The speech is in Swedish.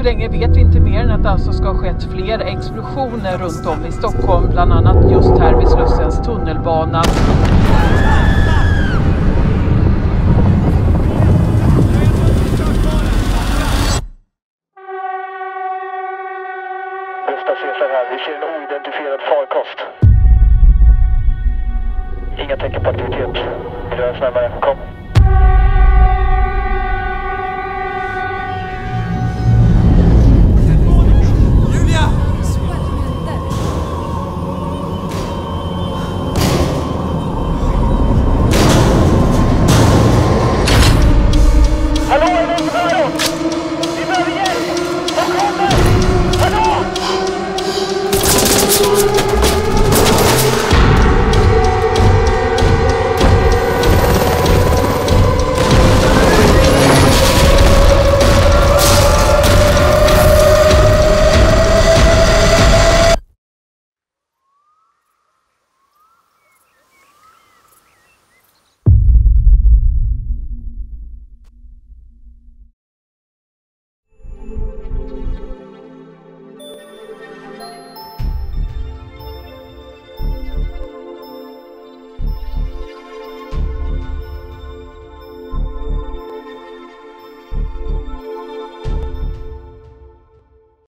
så länge vet vi inte mer än att det alltså ska ha skett fler explosioner runt om i Stockholm, bland annat just här vid Slussens tunnelbana. Vi ser en oidentifierad farkost. Inga tecken på aktivitet. Dröjs närmare. Kom.